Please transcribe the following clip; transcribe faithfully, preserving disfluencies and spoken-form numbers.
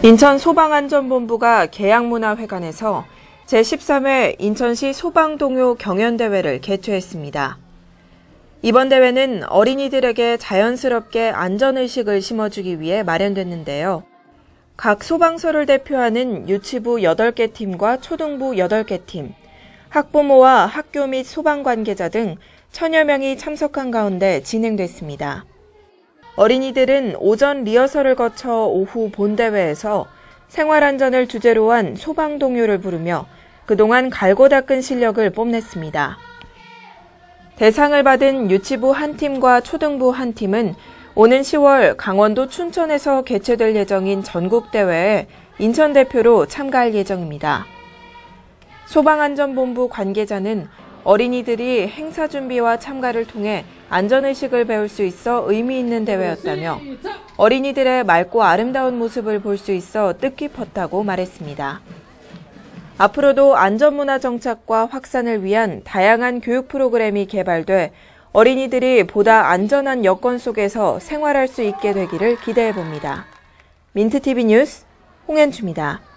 인천소방안전본부가 계양문화회관에서 제십삼 회 인천시 소방동요 경연대회를 개최했습니다. 이번 대회는 어린이들에게 자연스럽게 안전의식을 심어주기 위해 마련됐는데요. 각 소방서를 대표하는 유치부 여덟 개 팀과 초등부 여덟 개 팀, 학부모와 학교 및 소방관계자 등 천여 명이 참석한 가운데 진행됐습니다. 어린이들은 오전 리허설을 거쳐 오후 본대회에서 생활안전을 주제로 한 소방동요를 부르며 그동안 갈고 닦은 실력을 뽐냈습니다. 대상을 받은 유치부 한 팀과 초등부 한 팀은 오는 시월 강원도 춘천에서 개최될 예정인 전국대회에 인천 대표로 참가할 예정입니다. 소방안전본부 관계자는 어린이들이 행사 준비와 참가를 통해 안전의식을 배울 수 있어 의미 있는 대회였다며 어린이들의 맑고 아름다운 모습을 볼 수 있어 뜻깊었다고 말했습니다. 앞으로도 안전문화 정착과 확산을 위한 다양한 교육 프로그램이 개발돼 어린이들이 보다 안전한 여건 속에서 생활할 수 있게 되기를 기대해봅니다. 민트티비 뉴스 홍현주입니다.